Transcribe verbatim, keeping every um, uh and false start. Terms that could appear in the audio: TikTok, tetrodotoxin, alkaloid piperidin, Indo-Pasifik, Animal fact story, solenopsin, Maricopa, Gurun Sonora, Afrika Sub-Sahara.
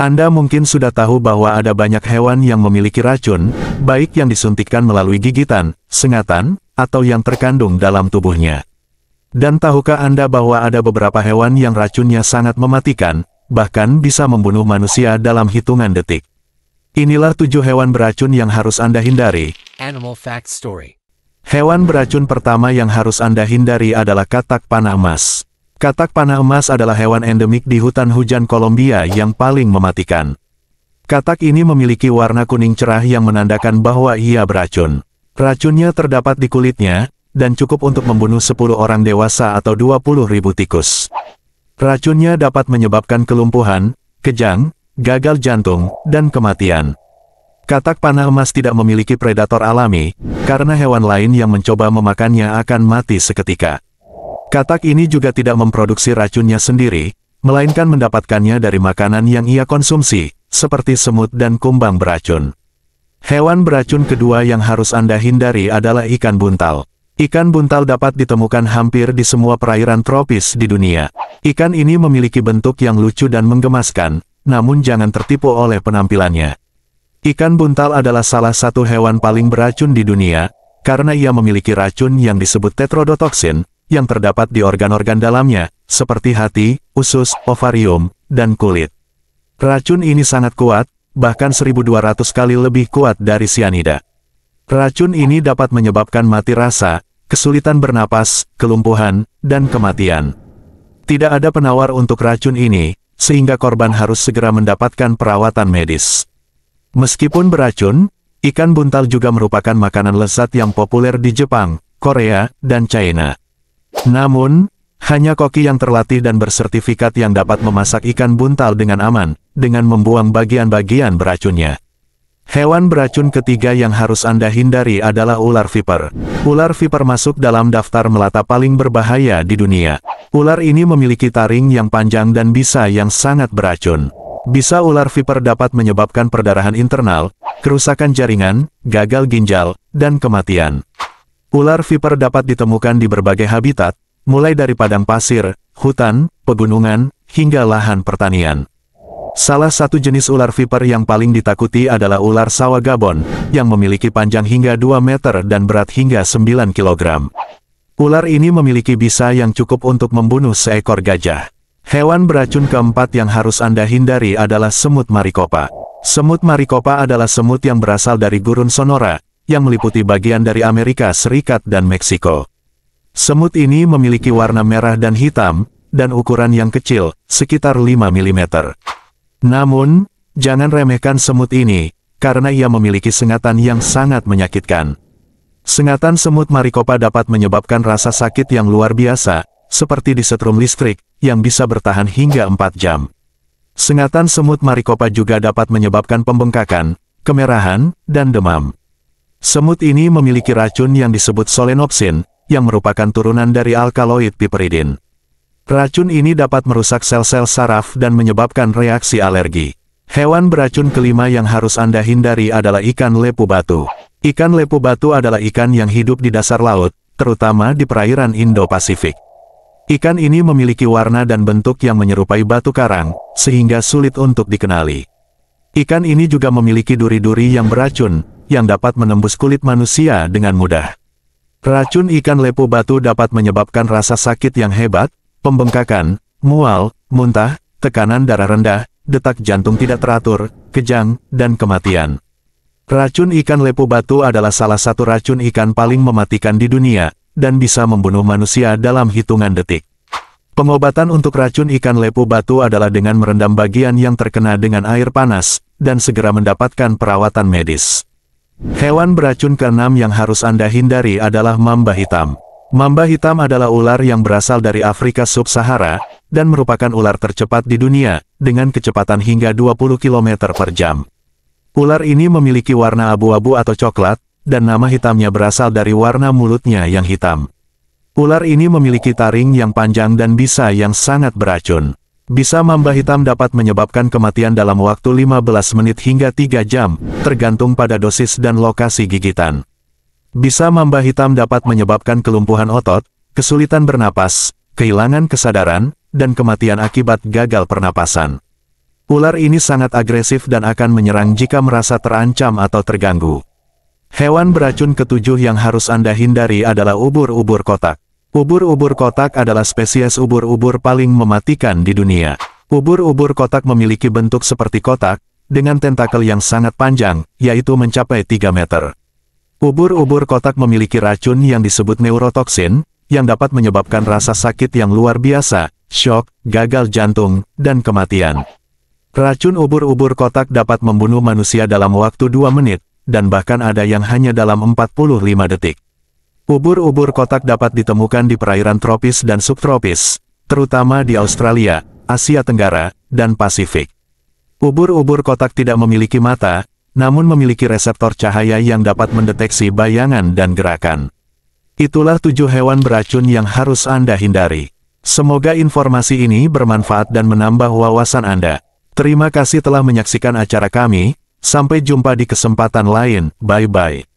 Anda mungkin sudah tahu bahwa ada banyak hewan yang memiliki racun, baik yang disuntikkan melalui gigitan, sengatan, atau yang terkandung dalam tubuhnya. Dan tahukah Anda bahwa ada beberapa hewan yang racunnya sangat mematikan, bahkan bisa membunuh manusia dalam hitungan detik? Inilah tujuh hewan beracun yang harus Anda hindari. Animal fact story. Hewan beracun pertama yang harus Anda hindari adalah katak panah emas. Katak panah emas adalah hewan endemik di hutan hujan Kolombia yang paling mematikan. Katak ini memiliki warna kuning cerah yang menandakan bahwa ia beracun. Racunnya terdapat di kulitnya, dan cukup untuk membunuh sepuluh orang dewasa atau dua puluh ribu tikus. Racunnya dapat menyebabkan kelumpuhan, kejang, gagal jantung, dan kematian. Katak panah emas tidak memiliki predator alami, karena hewan lain yang mencoba memakannya akan mati seketika. Katak ini juga tidak memproduksi racunnya sendiri, melainkan mendapatkannya dari makanan yang ia konsumsi, seperti semut dan kumbang beracun. Hewan beracun kedua yang harus Anda hindari adalah ikan buntal. Ikan buntal dapat ditemukan hampir di semua perairan tropis di dunia. Ikan ini memiliki bentuk yang lucu dan menggemaskan, namun jangan tertipu oleh penampilannya. Ikan buntal adalah salah satu hewan paling beracun di dunia, karena ia memiliki racun yang disebut tetrodotoxin, yang terdapat di organ-organ dalamnya, seperti hati, usus, ovarium, dan kulit. Racun ini sangat kuat, bahkan seribu dua ratus kali lebih kuat dari sianida. Racun ini dapat menyebabkan mati rasa, kesulitan bernapas, kelumpuhan, dan kematian. Tidak ada penawar untuk racun ini, sehingga korban harus segera mendapatkan perawatan medis. Meskipun beracun, ikan buntal juga merupakan makanan lezat yang populer di Jepang, Korea, dan China. Namun, hanya koki yang terlatih dan bersertifikat yang dapat memasak ikan buntal dengan aman, dengan membuang bagian-bagian beracunnya. Hewan beracun ketiga yang harus Anda hindari adalah ular viper. Ular viper masuk dalam daftar melata paling berbahaya di dunia. Ular ini memiliki taring yang panjang dan bisa yang sangat beracun. Bisa ular viper dapat menyebabkan perdarahan internal, kerusakan jaringan, gagal ginjal, dan kematian. Ular viper dapat ditemukan di berbagai habitat, mulai dari padang pasir, hutan, pegunungan, hingga lahan pertanian. Salah satu jenis ular viper yang paling ditakuti adalah ular sawah Gabon, yang memiliki panjang hingga dua meter dan berat hingga sembilan kilogram. Ular ini memiliki bisa yang cukup untuk membunuh seekor gajah. Hewan beracun keempat yang harus Anda hindari adalah semut Maricopa. Semut Maricopa adalah semut yang berasal dari Gurun Sonora, yang meliputi bagian dari Amerika Serikat dan Meksiko. Semut ini memiliki warna merah dan hitam, dan ukuran yang kecil, sekitar lima milimeter. Namun, jangan remehkan semut ini, karena ia memiliki sengatan yang sangat menyakitkan. Sengatan semut Maricopa dapat menyebabkan rasa sakit yang luar biasa, seperti disetrum listrik, yang bisa bertahan hingga empat jam. Sengatan semut Maricopa juga dapat menyebabkan pembengkakan, kemerahan, dan demam. Semut ini memiliki racun yang disebut solenopsin, yang merupakan turunan dari alkaloid piperidin. Racun ini dapat merusak sel-sel saraf dan menyebabkan reaksi alergi. Hewan beracun kelima yang harus Anda hindari adalah ikan lepu batu. Ikan lepu batu adalah ikan yang hidup di dasar laut, terutama di perairan Indo-Pasifik. Ikan ini memiliki warna dan bentuk yang menyerupai batu karang, sehingga sulit untuk dikenali. Ikan ini juga memiliki duri-duri yang beracun, yang dapat menembus kulit manusia dengan mudah. Racun ikan lepu batu dapat menyebabkan rasa sakit yang hebat, pembengkakan, mual, muntah, tekanan darah rendah, detak jantung tidak teratur, kejang, dan kematian. Racun ikan lepu batu adalah salah satu racun ikan paling mematikan di dunia, dan bisa membunuh manusia dalam hitungan detik. Pengobatan untuk racun ikan lepu batu adalah dengan merendam bagian yang terkena dengan air panas, dan segera mendapatkan perawatan medis. Hewan beracun keenam yang harus Anda hindari adalah mamba hitam. Mamba hitam adalah ular yang berasal dari Afrika Sub-Sahara, dan merupakan ular tercepat di dunia, dengan kecepatan hingga dua puluh kilometer per jam. Ular ini memiliki warna abu-abu atau coklat, dan nama hitamnya berasal dari warna mulutnya yang hitam. Ular ini memiliki taring yang panjang dan bisa yang sangat beracun. Bisa mamba hitam dapat menyebabkan kematian dalam waktu lima belas menit hingga tiga jam, tergantung pada dosis dan lokasi gigitan. Bisa mamba hitam dapat menyebabkan kelumpuhan otot, kesulitan bernapas, kehilangan kesadaran, dan kematian akibat gagal pernapasan. Ular ini sangat agresif dan akan menyerang jika merasa terancam atau terganggu. Hewan beracun ketujuh yang harus Anda hindari adalah ubur-ubur kotak. Ubur-ubur kotak adalah spesies ubur-ubur paling mematikan di dunia. Ubur-ubur kotak memiliki bentuk seperti kotak, dengan tentakel yang sangat panjang, yaitu mencapai tiga meter. Ubur-ubur kotak memiliki racun yang disebut neurotoxin, yang dapat menyebabkan rasa sakit yang luar biasa, shock, gagal jantung, dan kematian. Racun ubur-ubur kotak dapat membunuh manusia dalam waktu dua menit, dan bahkan ada yang hanya dalam empat puluh lima detik. Ubur-ubur kotak dapat ditemukan di perairan tropis dan subtropis, terutama di Australia, Asia Tenggara, dan Pasifik. Ubur-ubur kotak tidak memiliki mata, namun memiliki reseptor cahaya yang dapat mendeteksi bayangan dan gerakan. Itulah tujuh hewan beracun yang harus Anda hindari. Semoga informasi ini bermanfaat dan menambah wawasan Anda. Terima kasih telah menyaksikan acara kami, sampai jumpa di kesempatan lain, bye-bye.